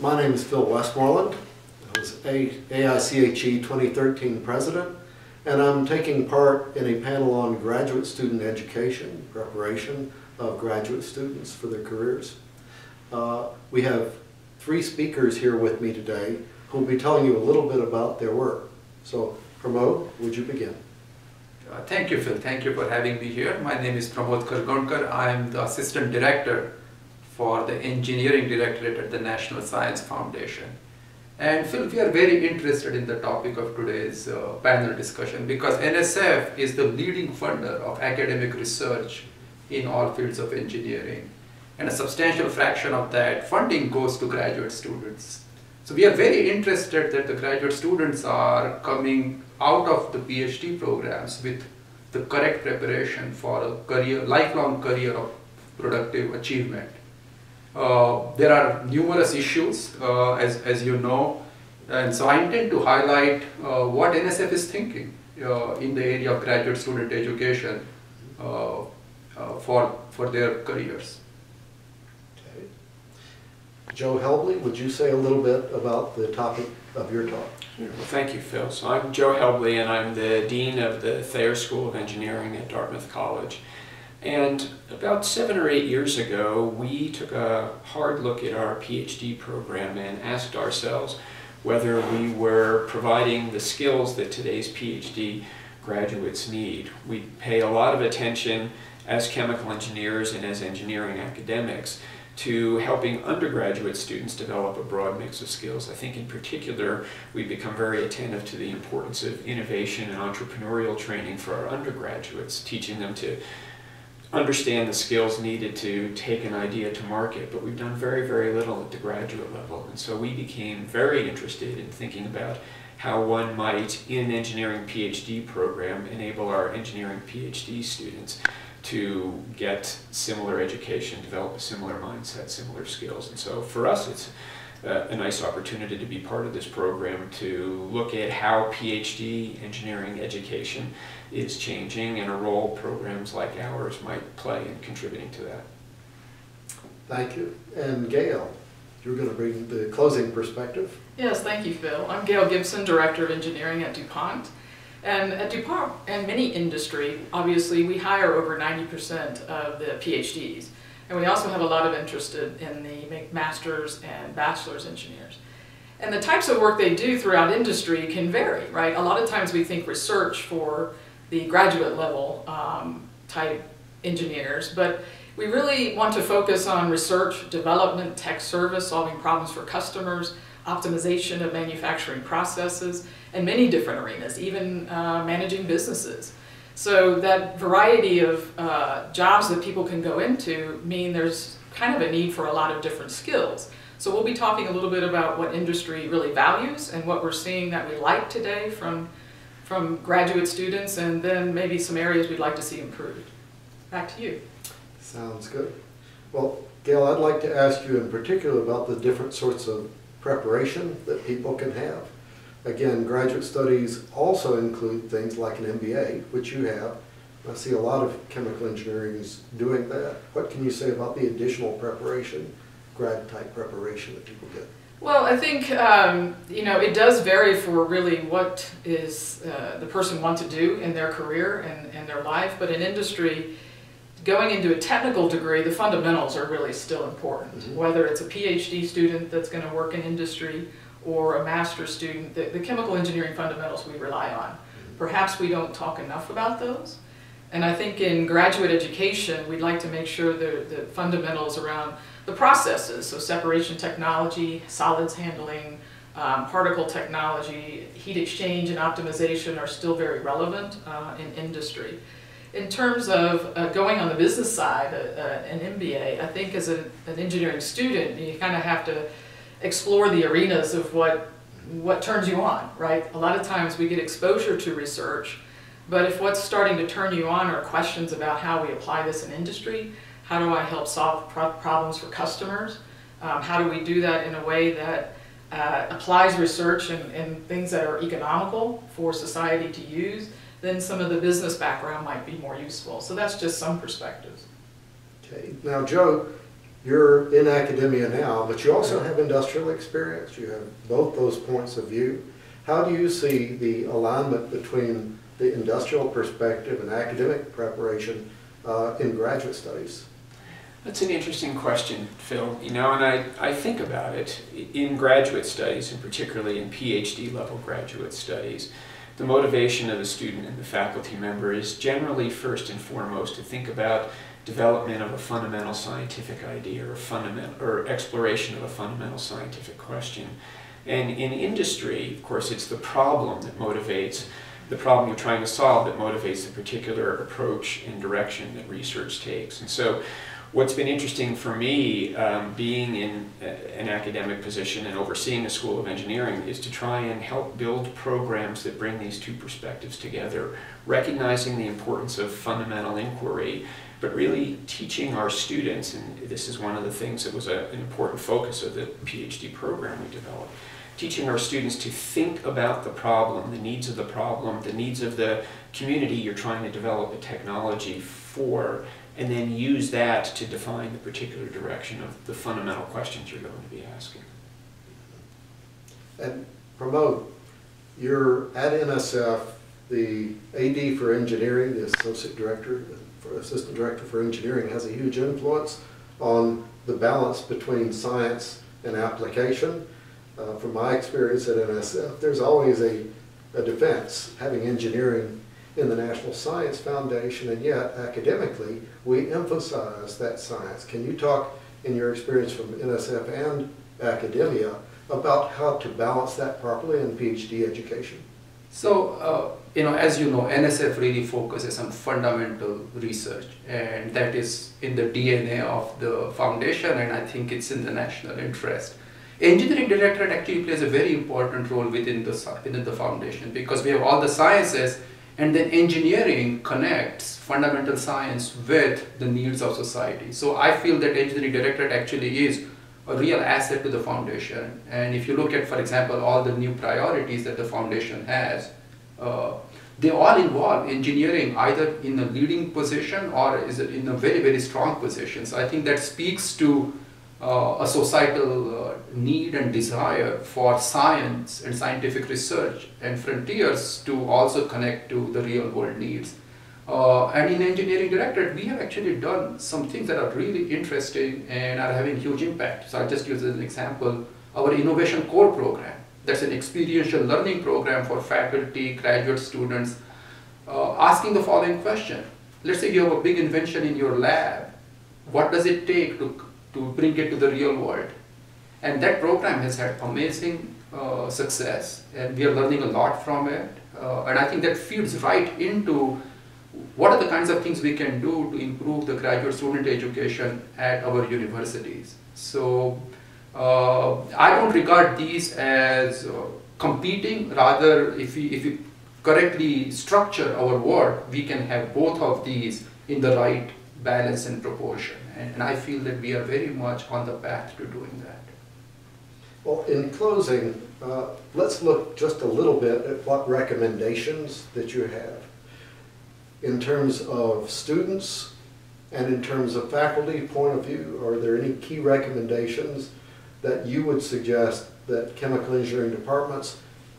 My name is Phil Westmoreland. I was AICHE 2013 president, and I'm taking part in a panel on graduate student education, preparation of graduate students for their careers. We have three speakers here with me today who will be telling you a little bit about their work. So, Pramod, would you begin? Thank you, Phil. Thank you for having me here. My name is Pramod Khargonekar. I am the Assistant Director for the Engineering Directorate at the National Science Foundation. And Phil, we are very interested in the topic of today's panel discussion because NSF is the leading funder of academic research in all fields of engineering. And a substantial fraction of that funding goes to graduate students. So we are very interested that the graduate students are coming out of the PhD programs with the correct preparation for a career, lifelong career of productive achievement. There are numerous issues, as you know, and so I intend to highlight what NSF is thinking in the area of graduate student education for their careers. Okay. Joe Helble, would you say a little bit about the topic of your talk? Sure. Well, thank you, Phil. So I'm Joe Helble, and I'm the Dean of the Thayer School of Engineering at Dartmouth College. And about 7 or 8 years ago, we took a hard look at our PhD program and asked ourselves whether we were providing the skills that today's PhD graduates need. We pay a lot of attention as chemical engineers and as engineering academics to helping undergraduate students develop a broad mix of skills. I think in particular, we've become very attentive to the importance of innovation and entrepreneurial training for our undergraduates, teaching them to understand the skills needed to take an idea to market, but we've done very, very little at the graduate level. And so we became very interested in thinking about how one might, in an engineering PhD program, enable our engineering PhD students to get similar education, develop a similar mindset, similar skills. And so for us, it's a nice opportunity to be part of this program to look at how PhD engineering education is changing and a role programs like ours might play in contributing to that. Thank you. And Gail, you're going to bring the closing perspective. Yes, thank you, Phil. I'm Gail Gibson, Director of Engineering at DuPont. And at DuPont and many industry, obviously, we hire over 90% of the PhDs. And we also have a lot of interest in the master's and bachelor's engineers. And the types of work they do throughout industry can vary, right? A lot of times we think research for the graduate level type engineers, but we really want to focus on research, development, tech service, solving problems for customers, optimization of manufacturing processes, and many different arenas, even managing businesses. So that variety of jobs that people can go into mean there's kind of a need for a lot of different skills. So we'll be talking a little bit about what industry really values and what we're seeing that we like today from graduate students, and then maybe some areas we'd like to see improved. Back to you. Sounds good. Well, Gail, I'd like to ask you in particular about the different sorts of preparation that people can have. Again, graduate studies also include things like an MBA, which you have. I see a lot of chemical engineers doing that. What can you say about the additional preparation, grad-type preparation that people get? Well, I think you know, it does vary for really what is the person wants to do in their career and their life. But in industry, going into a technical degree, the fundamentals are really still important. Mm-hmm. Whether it's a PhD student that's going to work in industry or a master's student, the chemical engineering fundamentals we rely on. Perhaps we don't talk enough about those. And I think in graduate education, we'd like to make sure the fundamentals around the processes, so separation technology, solids handling, particle technology, heat exchange and optimization are still very relevant in industry. In terms of going on the business side, an MBA, I think as an engineering student, you kind of have to explore the arenas of what turns you on, right? A lot of times we get exposure to research, but if what's starting to turn you on are questions about how we apply this in industry, how do I help solve problems for customers, how do we do that in a way that applies research and things that are economical for society to use, then some of the business background might be more useful. So that's just some perspectives. Okay, now Joe, you're in academia now, but you also have industrial experience. You have both those points of view. How do you see the alignment between the industrial perspective and academic preparation in graduate studies? That's an interesting question, Phil. You know, and I think about it in graduate studies, and particularly in PhD level graduate studies. The motivation of the student and the faculty member is generally first and foremost to think about development of a fundamental scientific idea or exploration of a fundamental scientific question. And in industry, of course, it's the problem that motivates, the problem you're trying to solve that motivates the particular approach and direction that research takes. And so what's been interesting for me, being in an academic position and overseeing a school of engineering, is to try and help build programs that bring these two perspectives together, recognizing the importance of fundamental inquiry, but really teaching our students, and this is one of the things that was an important focus of the PhD program we developed, teaching our students to think about the problem, the needs of the problem, the needs of the community you're trying to develop a technology for, and then use that to define the particular direction of the fundamental questions you're going to be asking. And Pramod, you're at NSF, the AD for engineering, the assistant director for engineering, has a huge influence on the balance between science and application. From my experience at NSF, there's always a defense having engineering in the National Science Foundation, and yet academically we emphasize that science. Can you talk, in your experience from NSF and academia, about how to balance that properly in PhD education? So, you know, as you know, NSF really focuses on fundamental research, and that is in the DNA of the foundation, and I think it's in the national interest. Engineering Directorate actually plays a very important role within the foundation, because we have all the sciences, and then engineering connects fundamental science with the needs of society. So I feel that Engineering Directorate actually is a real asset to the foundation. And if you look at, for example, all the new priorities that the foundation has, they all involve engineering either in a leading position or is it in a very, very strong position. So I think that speaks to a societal need and desire for science and scientific research and frontiers to also connect to the real world needs. And in Engineering Directorate, we have actually done some things that are really interesting and are having huge impact. So I'll just use as an example our Innovation Core program. That's an experiential learning program for faculty, graduate students, asking the following question. Let's say you have a big invention in your lab. What does it take to bring it to the real world? And that program has had amazing success, and we are learning a lot from it. And I think that feeds right into what are the kinds of things we can do to improve the graduate student education at our universities. So I don't regard these as competing. Rather, if we correctly structure our work, we can have both of these in the right balance and proportion. And I feel that we are very much on the path to doing that. Well, in closing, let's look just a little bit at what recommendations that you have in terms of students and in terms of faculty point of view. Are there any key recommendations that you would suggest that chemical engineering departments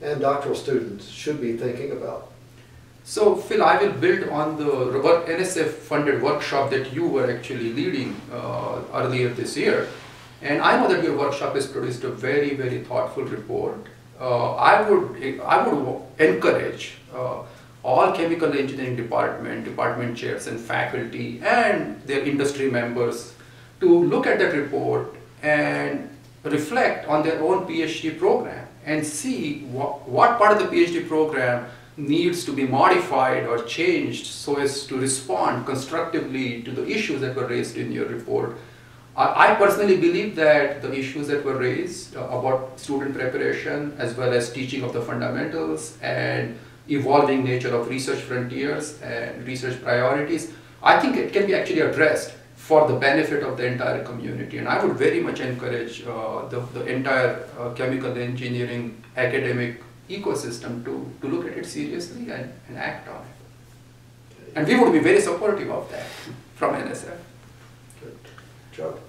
and doctoral students should be thinking about? So, Phil, I will build on the NSF-funded workshop that you were actually leading earlier this year. And I know that your workshop has produced a very, very thoughtful report. I would encourage all chemical engineering department chairs and faculty and their industry members to look at that report and reflect on their own PhD program and see what part of the PhD program needs to be modified or changed so as to respond constructively to the issues that were raised in your report. I personally believe that the issues that were raised about student preparation as well as teaching of the fundamentals and evolving nature of research frontiers and research priorities, I think it can be actually addressed for the benefit of the entire community. And I would very much encourage the entire chemical engineering academic ecosystem to look at it seriously and act on it. And we would be very supportive of that from NSF. Good. Joe?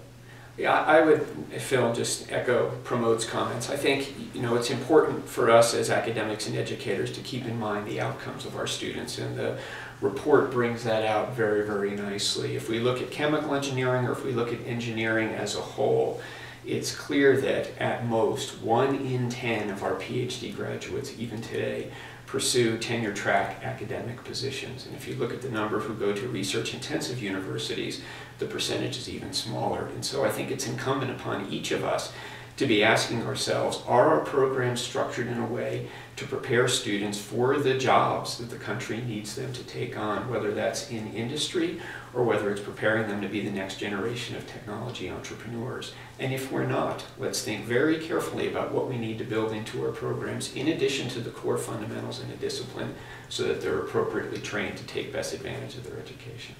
Yeah, I would, Phil, just echo Pramod's comments. I think, you know, it's important for us as academics and educators to keep in mind the outcomes of our students, and the report brings that out very, very nicely. If we look at chemical engineering, or if we look at engineering as a whole, it's clear that at most 1 in 10 of our PhD graduates, even today, pursue tenure-track academic positions. And if you look at the number who go to research-intensive universities, the percentage is even smaller. And so I think it's incumbent upon each of us to be asking ourselves, are our programs structured in a way to prepare students for the jobs that the country needs them to take on, whether that's in industry or whether it's preparing them to be the next generation of technology entrepreneurs? And if we're not, let's think very carefully about what we need to build into our programs in addition to the core fundamentals in a discipline, so that they're appropriately trained to take best advantage of their education.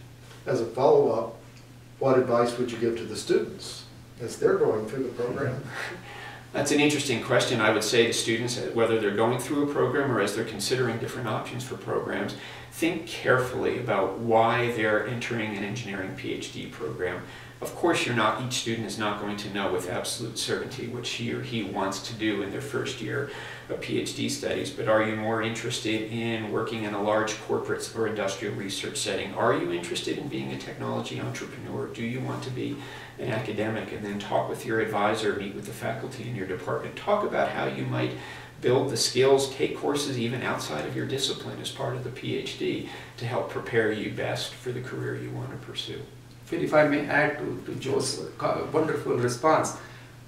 As a follow-up, what advice would you give to the students as they're going through the program? That's an interesting question. I would say to students, whether they're going through a program or as they're considering different options for programs, think carefully about why they're entering an engineering PhD program. Of course, each student is not going to know with absolute certainty what she or he wants to do in their first year of PhD studies, but are you more interested in working in a large corporate or industrial research setting? Are you interested in being a technology entrepreneur? Do you want to be an academic? And then talk with your advisor, meet with the faculty in your department, talk about how you might build the skills, take courses even outside of your discipline as part of the PhD to help prepare you best for the career you want to pursue. Phil, if I may add to Joe's wonderful response,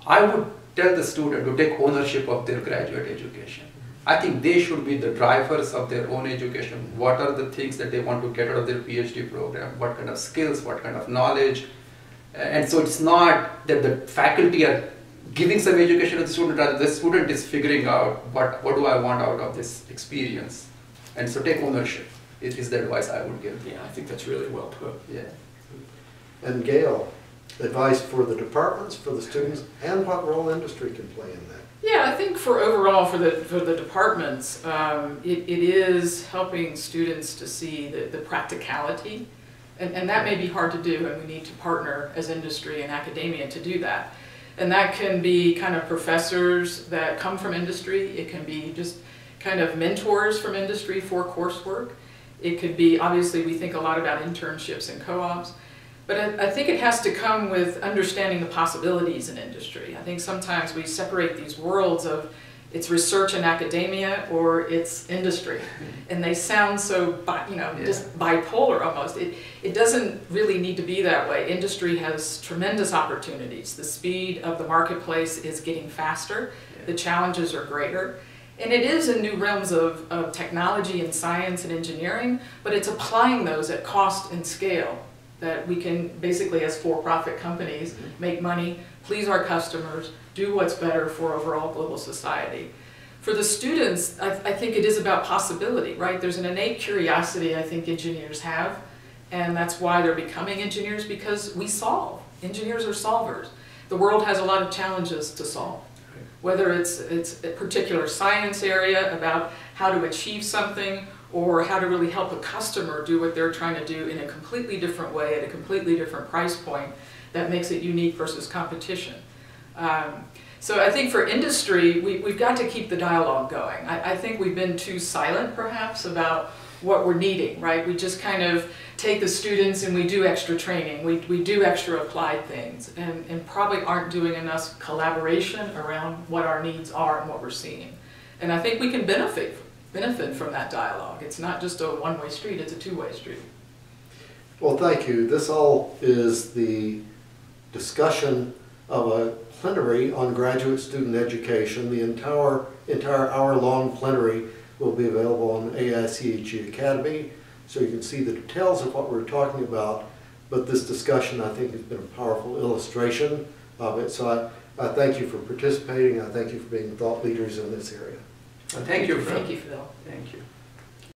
I would tell the student to take ownership of their graduate education. I think they should be the drivers of their own education. What are the things that they want to get out of their PhD program? What kind of skills, what kind of knowledge? And so it's not that the faculty are giving some education to the student, rather the student is figuring out what do I want out of this experience. And so take ownership is the advice I would give. Yeah, I think that's really well put. Yeah. And Gail, advice for the departments, for the students, and what role industry can play in that? Yeah, I think overall for the departments, it is helping students to see the practicality, and that may be hard to do, and we need to partner as industry and academia to do that. And that can be kind of professors that come from industry, it can be just kind of mentors from industry for coursework, it could be, obviously we think a lot about internships and co-ops, but I think it has to come with understanding the possibilities in industry. I think sometimes we separate these worlds of it's research and academia or it's industry. And they sound so, just bipolar almost. It doesn't really need to be that way. Industry has tremendous opportunities. The speed of the marketplace is getting faster. Yeah. The challenges are greater. And it is in new realms of technology and science and engineering, but it's applying those at cost and scale that we can basically, as for-profit companies, make money, please our customers, do what's better for overall global society. For the students, I think it is about possibility, right? There's an innate curiosity I think engineers have, and that's why they're becoming engineers, because we solve. Engineers are solvers. The world has a lot of challenges to solve, whether it's a particular science area about how to achieve something, or how to really help a customer do what they're trying to do in a completely different way at a completely different price point that makes it unique versus competition. So I think for industry, we've got to keep the dialogue going. I think we've been too silent perhaps about what we're needing, right? We just kind of take the students and we do extra training, we do extra applied things, and probably aren't doing enough collaboration around what our needs are and what we're seeing. And I think we can benefit from that dialogue. It's not just a one-way street, it's a two-way street. Well, thank you. This all is the discussion of a plenary on graduate student education. The entire hour-long plenary will be available on AIChE Academy, so you can see the details of what we're talking about. But this discussion, I think, has been a powerful illustration of it. So I thank you for participating. I thank you for being thought leaders in this area. Thank you, Phil. Thank you.